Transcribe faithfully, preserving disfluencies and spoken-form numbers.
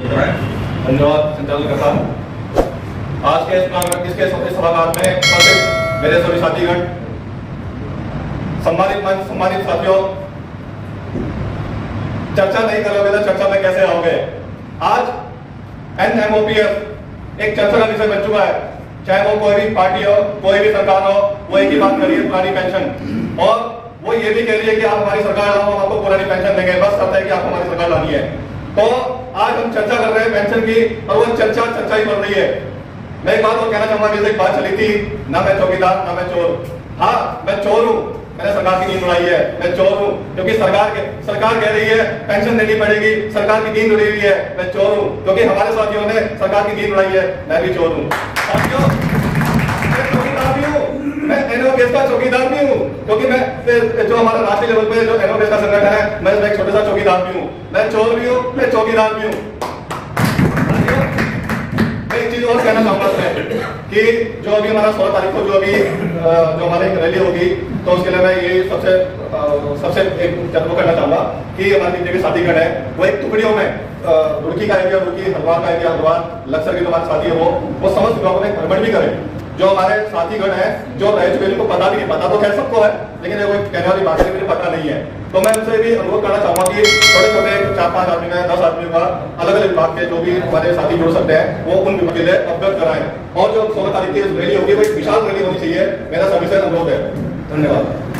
धन्यवाद संचालक साहब। आज के इसके सभागार में उपस्थित मेरे सभी साथीगण, सम्मानित मंच, सम्मानित साथियों, चर्चा नहीं करोगे तो चर्चा में कैसे आओगे। आज N M O P F एक चर्चा का विषय बन चुका है, चाहे वो कोई भी पार्टी हो, कोई भी सरकार हो, वो एक ही बात कर रही है, पुरानी पेंशन। और वो ये भी कह रही है कि आप हमारी सरकार लाओ, आपको पुरानी पेंशन देंगे, बस कहता है कि आप हमारी सरकार लानी है। तो आज हम चर्चा कर रहे हैं पेंशन की, और वो चर्चा चर्चा ही बढ़ रही है। मैं एक बात और कहना चाहूंगा, जैसे एक बात चली थी ना, मैं चौकीदार ना मैं चोर। हाँ, मैं चोर हूँ, मैंने सरकार की नींद उड़ाई है, मैं चोर हूँ, क्योंकि सरकार के सरकार कह रही है पेंशन देनी पड़ेगी, सरकार की नींद उड़ी हुई है, मैं चोर हूँ, क्योंकि हमारे साथियों ने सरकार की नींद उड़ाई है, मैं भी चोर हूँ। चौकीदार भी हूँ, मैं एनओकेएस का चौकीदार भी हूँ, क्योंकि मैं जो हमारा राष्ट्रीय लेवल पे जो एनओकेएस का संगठन है, मैं एक छोटे सा चौकीदार भी हूँ, मैं चोर भी हूँ, मैं चौकीदार भी हूँ। एक चीज और कहना चाहूंगा कि जो अभी हमारा सोलह तारीख को जो अभी जो हमारी रैली होगी, तो उसके लिए मैं ये सबसे सबसे एक चर्चा करना चाहूंगा कि हमारे जितने भी साथीगण है, वो एक टुकड़ियों में रुड़की का आइडिया, रुड़की हलवार का आइडिया, हलवार लक्सर के हमारे साथी है, वो वो समस्त गाँव में भ्रमण भी करें। जो हमारे साथीगण है जो रह चुके, उनको पता भी नहीं, पता तो खैर सबको है, लेकिन कोई कहने वाली बात है, मुझे पता नहीं है। तो मैं उनसे भी अनुरोध करना चाहूंगा कि छोटे छोटे चार पांच आदमी में, दस आदमी का अलग अलग विभाग के जो भी हमारे साथी जुड़ सकते हैं, वो उन विभाग के लिए अवगत कराएं। और जो सोलह तारीख की रैली होगी, वो एक विशाल रैली होनी चाहिए, मेरा सभी से अनुरोध है। धन्यवाद।